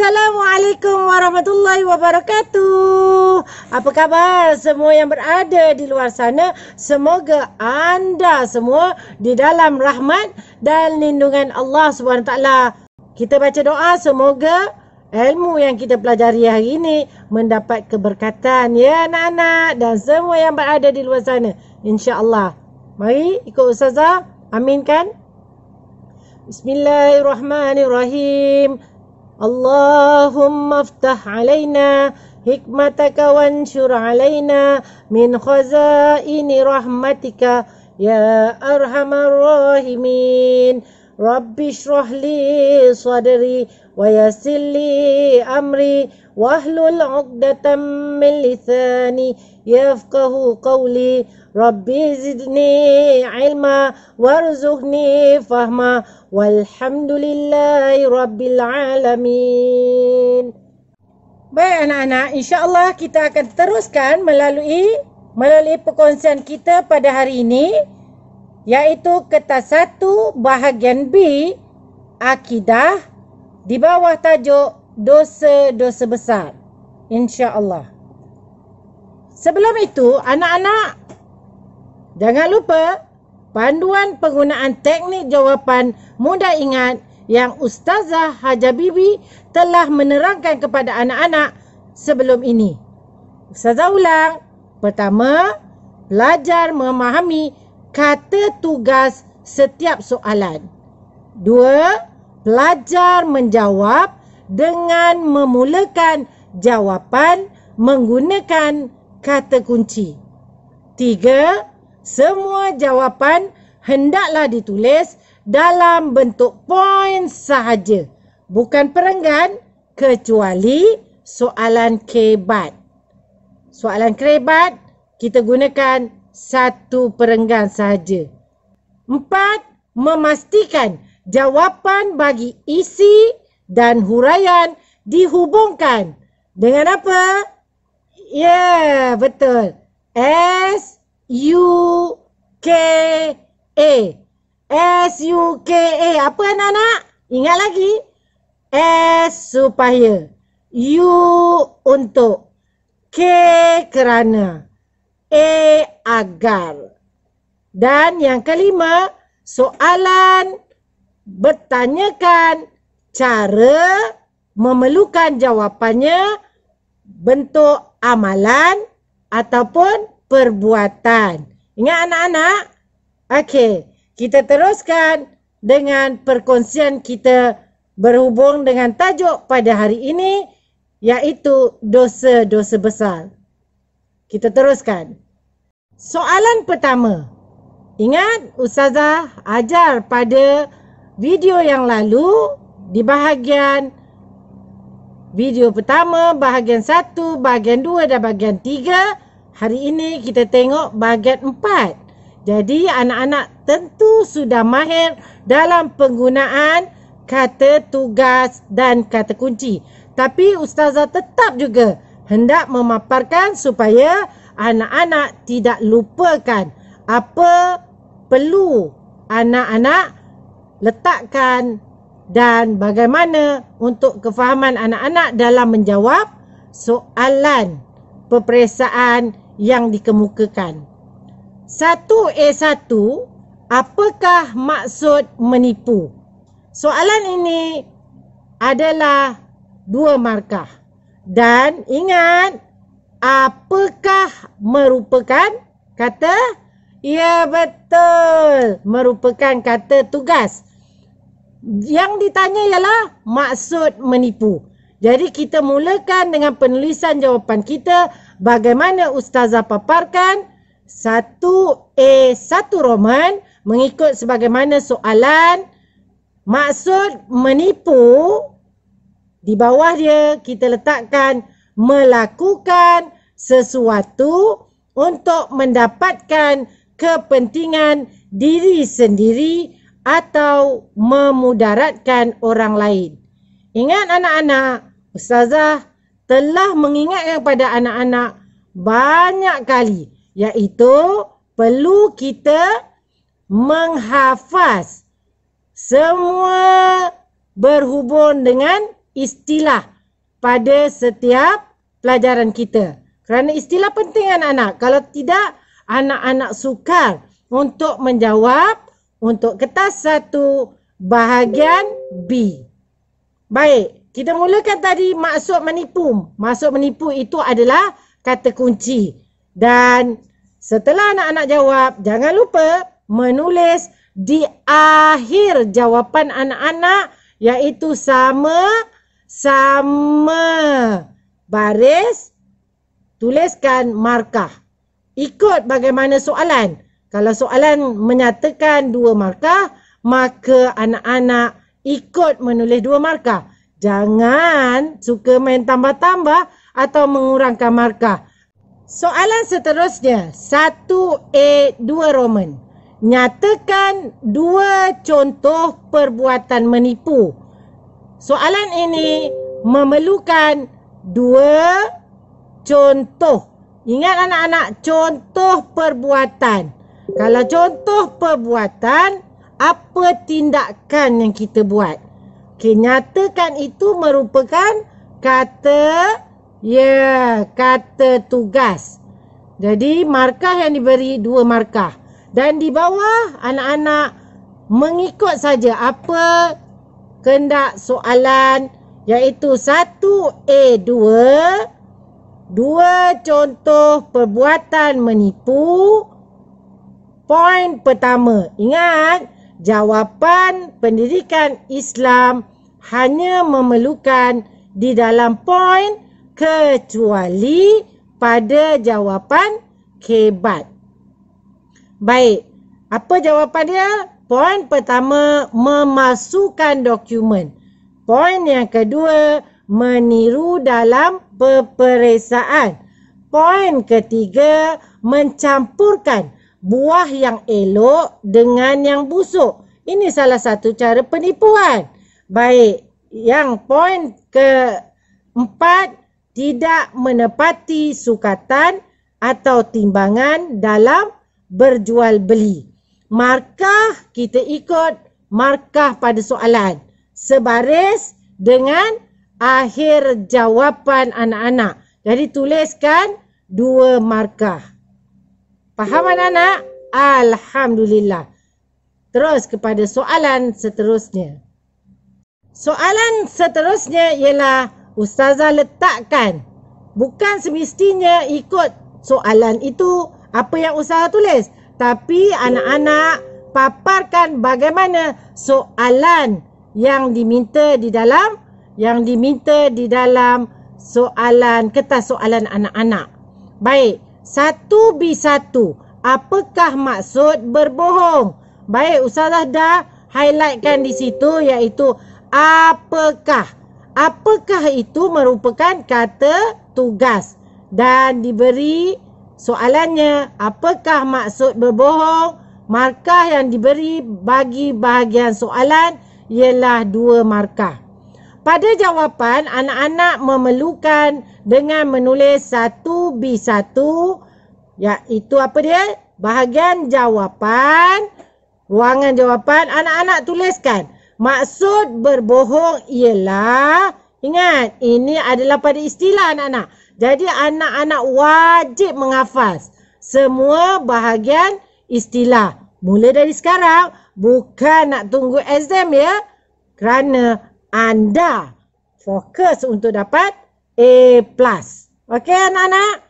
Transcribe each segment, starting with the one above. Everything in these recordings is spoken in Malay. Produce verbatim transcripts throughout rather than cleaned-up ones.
Assalamualaikum warahmatullahi wabarakatuh. Apa kabar semua yang berada di luar sana? Semoga anda semua di dalam rahmat dan lindungan Allah subhanahu wa taala. Kita baca doa semoga ilmu yang kita pelajari hari ini mendapat keberkatan ya anak-anak dan semua yang berada di luar sana, insya-Allah. Mari ikut ustazah, aminkan. Bismillahirrahmanirrahim. Allahumma iftah alaina hikmataka wanshur alaina min khazaini rahmatika ya arhamar rahimin. Rabbi shrah li sadri wa yassir li amri wahlul 'uqdatam min lisani yafqahu qawli. Rabbi zidni ilma warzuqni fahma walhamdulillahi rabbil alamin. Baik anak-anak, insya-Allah kita akan teruskan melalui melalui perkongsian kita pada hari ini, iaitu kertas satu bahagian B akidah di bawah tajuk dosa-dosa besar, insya-Allah. Sebelum itu, anak-anak, jangan lupa panduan penggunaan teknik jawapan mudah ingat yang Ustazah Hajah Bibi telah menerangkan kepada anak-anak sebelum ini. Ustazah ulang. Pertama, belajar memahami kata tugas setiap soalan. Dua, belajar menjawab dengan memulakan jawapan menggunakan kata kunci. Tiga, semua jawapan hendaklah ditulis dalam bentuk poin sahaja, bukan perenggan, kecuali soalan krebat. Soalan krebat kita gunakan satu perenggan sahaja. Empat, memastikan jawapan bagi isi dan huraian dihubungkan dengan apa? Ya, yeah, betul. S U K A. S U K A. Apa anak-anak? Ingat lagi. S supaya, U untuk, K kerana, A agar. Dan yang kelima, soalan bertanyakan cara memerlukan jawapannya bentuk amalan ataupun perbuatan. Ingat anak-anak? Okey, kita teruskan dengan perkongsian kita berhubung dengan tajuk pada hari ini, iaitu dosa-dosa besar. Kita teruskan. Soalan pertama. Ingat Ustazah ajar pada video yang lalu di bahagian video pertama, bahagian satu, bahagian dua dan bahagian tiga. Hari ini kita tengok bahagian empat. Jadi anak-anak tentu sudah mahir dalam penggunaan kata tugas dan kata kunci. Tapi ustazah tetap juga hendak memaparkan supaya anak-anak tidak lupakan apa perlu anak-anak letakkan dan bagaimana untuk kefahaman anak-anak dalam menjawab soalan peperiksaan yang dikemukakan. satu A satu, apakah maksud menipu? Soalan ini adalah dua markah. Dan ingat, apakah merupakan kata? Ya betul, merupakan kata tugas. Yang ditanya ialah maksud menipu. Jadi kita mulakan dengan penulisan jawapan kita bagaimana ustazah paparkan satu A satu Roman mengikut sebagaimana soalan maksud menipu. Di bawah dia kita letakkan melakukan sesuatu untuk mendapatkan kepentingan diri sendiri atau memudaratkan orang lain. Ingat anak-anak, ustazah telah mengingatkan kepada anak-anak banyak kali, iaitu perlu kita menghafaz semua berhubung dengan istilah pada setiap pelajaran kita. Kerana istilah penting anak-anak. Kalau tidak, anak-anak sukar untuk menjawab untuk kertas satu bahagian B. Baik, kita mulakan tadi maksud menipu. Maksud menipu itu adalah kata kunci. Dan setelah anak-anak jawab, jangan lupa menulis di akhir jawapan anak-anak, iaitu sama, sama baris, tuliskan markah. Ikut bagaimana soalan. Kalau soalan menyatakan dua markah, maka anak-anak ikut menulis dua markah. Jangan suka main tambah-tambah atau mengurangkan markah. Soalan seterusnya, satu A dua Roman. Nyatakan dua contoh perbuatan menipu. Soalan ini memerlukan dua contoh. Ingat anak-anak, contoh perbuatan. Kalau contoh perbuatan, apa tindakan yang kita buat? Okay, nyatakan itu merupakan kata, ya, yeah, kata tugas. Jadi markah yang diberi dua markah. Dan di bawah anak-anak mengikut saja apa kehendak soalan, iaitu satu A dua, dua contoh perbuatan menipu. Poin pertama, ingat, jawapan pendidikan Islam hanya memerlukan di dalam poin kecuali pada jawapan kebat. Baik, apa jawapan dia? Poin pertama, memasukkan dokumen. Poin yang kedua, meniru dalam peperiksaan. Poin ketiga, mencampurkan buah yang elok dengan yang busuk. Ini salah satu cara penipuan. Baik, yang poin keempat, tidak menepati sukatan atau timbangan dalam berjual beli. Markah kita ikut markah pada soalan. Sebaris dengan akhir jawapan anak-anak. Jadi tuliskan dua markah. Faham anak-anak? Alhamdulillah. Terus kepada soalan seterusnya. Soalan seterusnya ialah ustazah letakkan. Bukan semestinya ikut soalan itu apa yang ustazah tulis. Tapi anak-anak paparkan bagaimana soalan yang diminta di dalam yang diminta di dalam soalan, kertas soalan anak-anak. Baik, satu B satu. Apakah maksud berbohong? Baik, ustazah dah highlightkan di situ, iaitu apakah. Apakah itu merupakan kata tugas. Dan diberi soalannya, apakah maksud berbohong? Markah yang diberi bagi bahagian soalan ialah dua markah. Pada jawapan, anak-anak memerlukan dengan menulis satu B satu, iaitu apa dia? Bahagian jawapan, ruangan jawapan, anak-anak tuliskan. Maksud berbohong ialah, ingat, ini adalah pada istilah anak-anak. Jadi, anak-anak wajib menghafaz semua bahagian istilah. Mula dari sekarang, bukan nak tunggu exam ya, kerana anda fokus untuk dapat A plus. Okey anak-anak?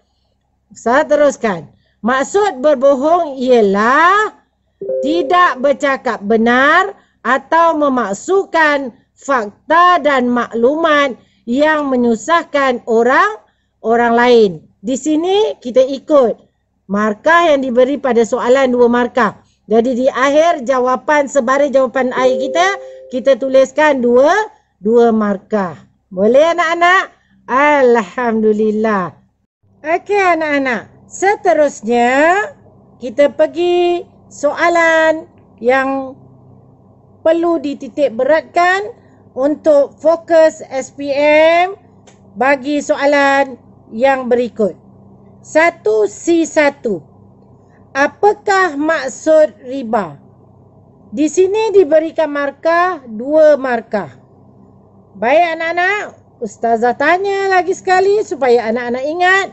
Saya teruskan. Maksud berbohong ialah tidak bercakap benar atau memasukkan fakta dan maklumat yang menyusahkan orang orang lain. Di sini kita ikut markah yang diberi pada soalan dua markah. Jadi di akhir jawapan, sebaris jawapan air kita, kita tuliskan dua, dua markah. Boleh anak-anak? Alhamdulillah. Okey anak-anak. Seterusnya, kita pergi soalan yang perlu dititik beratkan untuk fokus S P M bagi soalan yang berikut. satu C satu. Apakah maksud riba? Di sini diberikan markah, dua markah. Baik anak-anak, Ustazah tanya lagi sekali supaya anak-anak ingat,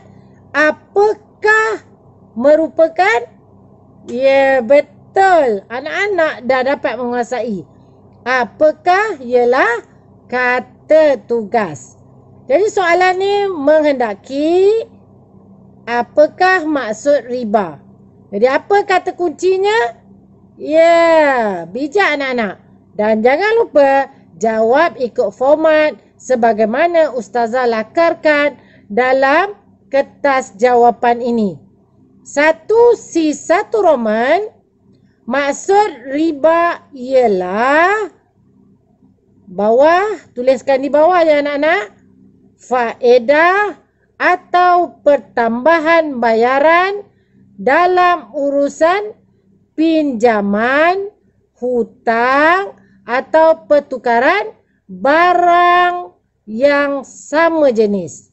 apakah merupakan? Ya, betul. Anak-anak dah dapat menguasai. Apakah ialah kata tugas. Jadi soalan ni menghendaki apakah maksud riba. Jadi apa kata kuncinya? Ya, bijak anak-anak. Dan jangan lupa jawab ikut format sebagaimana Ustazah lakarkan dalam kertas jawapan ini. satu C satu Roman, maksud riba ialah, bawah, tuliskan di bawah ya anak-anak, faedah atau pertambahan bayaran dalam urusan pinjaman, hutang atau pertukaran barang yang sama jenis.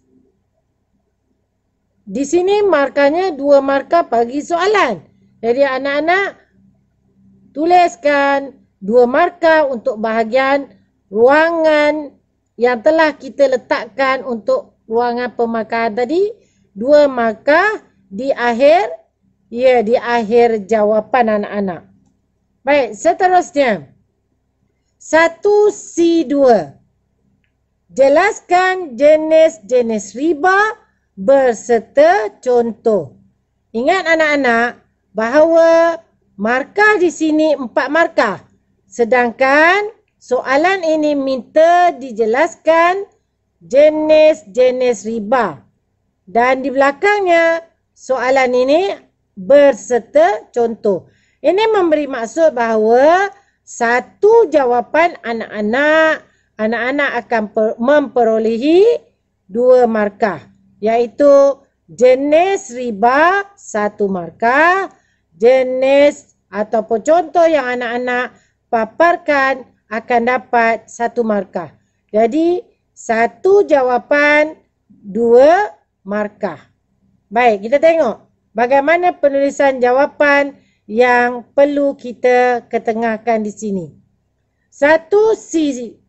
Di sini markanya dua markah bagi soalan. Jadi anak-anak tuliskan dua markah untuk bahagian ruangan yang telah kita letakkan untuk ruangan pemarkahan tadi. Dua markah di akhir, ya, di akhir jawapan anak-anak. Baik, seterusnya. satu C dua. Jelaskan jenis-jenis riba berserta contoh. Ingat anak-anak bahawa markah di sini empat markah. Sedangkan soalan ini minta dijelaskan jenis-jenis riba. Dan di belakangnya soalan ini berserta contoh. Ini memberi maksud bahawa satu jawapan anak-anak, anak-anak akan memperolehi dua markah, iaitu jenis riba satu markah, jenis ataupun contoh yang anak-anak paparkan akan dapat satu markah. Jadi satu jawapan dua markah. Baik, kita tengok bagaimana penulisan jawapan yang perlu kita ketengahkan di sini. satu C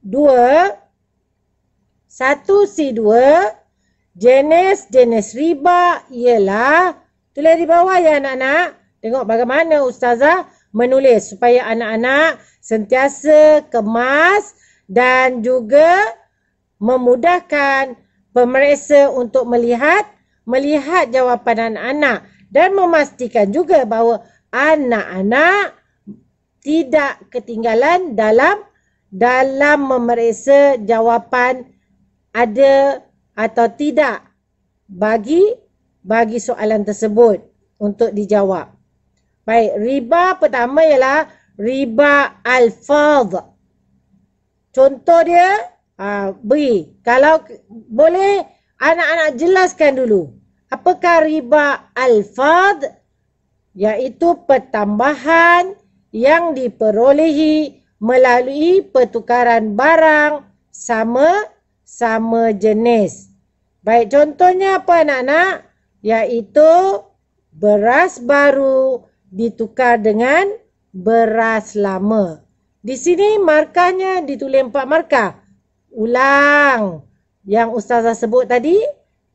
dua jenis-jenis riba ialah, tulis di bawah ya anak-anak. Tengok bagaimana Ustazah menulis supaya anak-anak sentiasa kemas dan juga memudahkan pemeriksa untuk melihat melihat jawapan anak-anak dan memastikan juga bahawa anak-anak tidak ketinggalan dalam dalam memeriksa jawapan ada atau tidak bagi bagi soalan tersebut untuk dijawab. Baik, riba pertama ialah riba al-fadh. Contoh dia, aa, beri. Kalau boleh anak-anak jelaskan dulu. Apakah riba al-fadh? Iaitu pertambahan yang diperolehi melalui pertukaran barang sama sama jenis. Baik, contohnya apa anak-anak? Iaitu beras baru ditukar dengan beras lama. Di sini markahnya ditulis empat markah. Ulang yang Ustazah sebut tadi,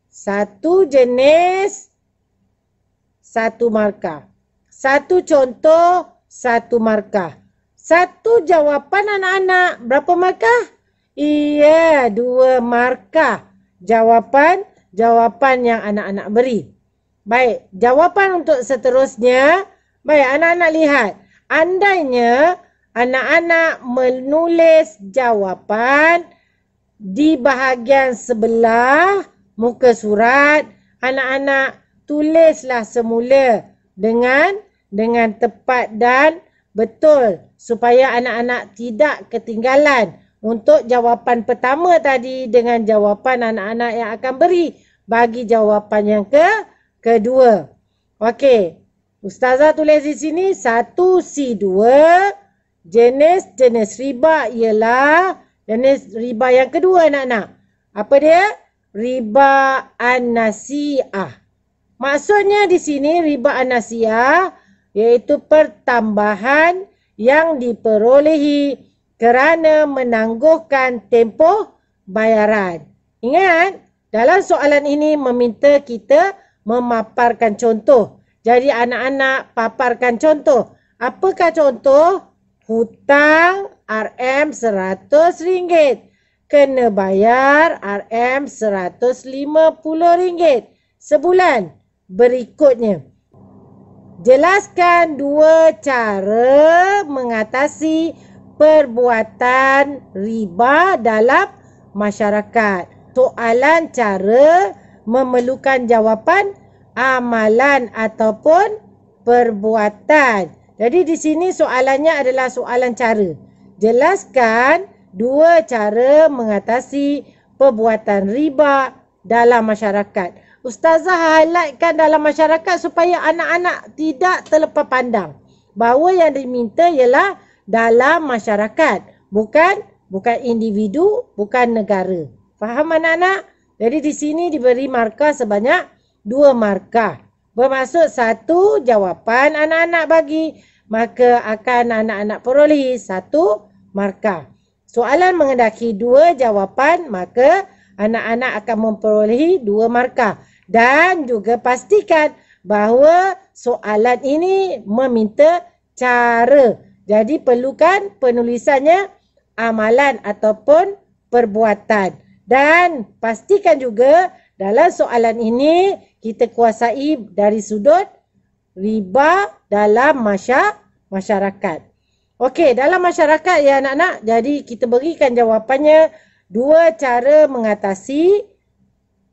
satu jenis satu markah. Satu contoh, satu markah. Satu jawapan anak-anak, berapa markah? Iya, dua markah. Jawapan, jawapan yang anak-anak beri. Baik, jawapan untuk seterusnya. Baik, anak-anak lihat. Andainya anak-anak menulis jawapan di bahagian sebelah muka surat, anak-anak tulislah semula dengan dengan tepat dan betul supaya anak-anak tidak ketinggalan untuk jawapan pertama tadi dengan jawapan anak-anak yang akan beri bagi jawapan yang ke kedua. Okey, Ustazah tulis di sini satu C dua jenis-jenis riba ialah jenis riba yang kedua anak-anak. Apa dia? Riba an-nasi'ah. Maksudnya di sini riba an-nasi'ah iaitu pertambahan yang diperolehi kerana menangguhkan tempoh bayaran. Ingat, dalam soalan ini meminta kita memaparkan contoh. Jadi anak-anak paparkan contoh. Apakah contoh? Hutang R M seratus ringgit. Kena bayar R M seratus lima puluh ringgit sebulan berikutnya. Jelaskan dua cara mengatasi perbuatan riba dalam masyarakat. Soalan cara memerlukan jawapan amalan ataupun perbuatan. Jadi di sini soalannya adalah soalan cara. Jelaskan dua cara mengatasi perbuatan riba dalam masyarakat. Ustazah highlightkan dalam masyarakat supaya anak-anak tidak terlepas pandang bahawa yang diminta ialah dalam masyarakat, bukan bukan individu, bukan negara. Faham anak-anak? Jadi di sini diberi markah sebanyak dua markah. Bermaksud satu jawapan anak-anak bagi, maka akan anak-anak perolehi satu markah. Soalan mengendaki dua jawapan, maka anak-anak akan memperolehi dua markah. Dan juga pastikan bahawa soalan ini meminta cara. Jadi perlukan penulisannya amalan ataupun perbuatan. Dan pastikan juga dalam soalan ini kita kuasai dari sudut riba dalam masyarakat. Okey, dalam masyarakat ya anak-anak. Jadi kita berikan jawapannya dua cara mengatasi.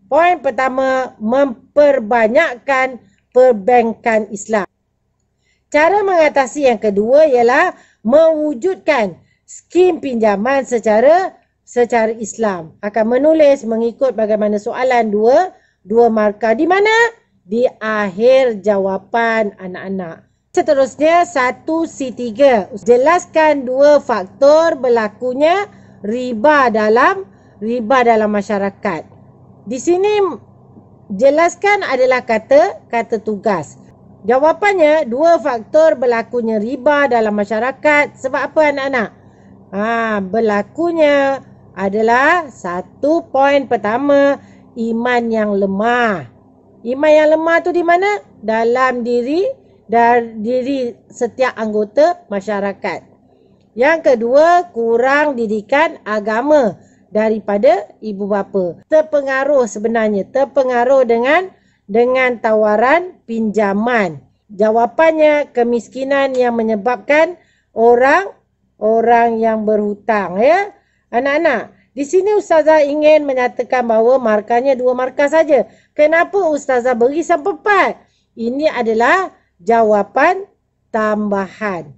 Poin pertama, memperbanyakkan perbankan Islam. Cara mengatasi yang kedua ialah mewujudkan skim pinjaman secara secara Islam. Akan menulis mengikut bagaimana soalan dua, dua markah di mana? Di akhir jawapan anak-anak. Seterusnya satu C tiga. Jelaskan dua faktor berlakunya riba dalam riba dalam masyarakat. Di sini jelaskan adalah kata kata tugas. Jawapannya, dua faktor berlakunya riba dalam masyarakat. Sebab apa anak-anak? Ha, berlakunya adalah satu, poin pertama, iman yang lemah. Iman yang lemah tu di mana? Dalam diri dan diri setiap anggota masyarakat. Yang kedua, kurang didikan agama daripada ibu bapa. Terpengaruh sebenarnya, terpengaruh dengan dengan tawaran pinjaman. Jawapannya, kemiskinan yang menyebabkan orang orang yang berhutang ya. Anak-anak, di sini ustazah ingin menyatakan bahawa markahnya dua markah saja. Kenapa ustazah beri sampai empat? Ini adalah jawapan tambahan.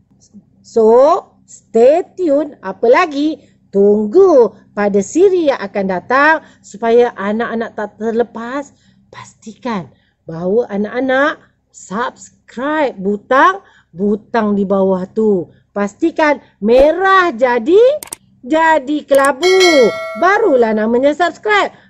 So, stay tune, apa lagi? Tunggu pada siri yang akan datang supaya anak-anak tak terlepas. Pastikan bahawa anak-anak subscribe butang butang di bawah tu. Pastikan merah jadi jadi kelabu. Barulah namanya subscribe.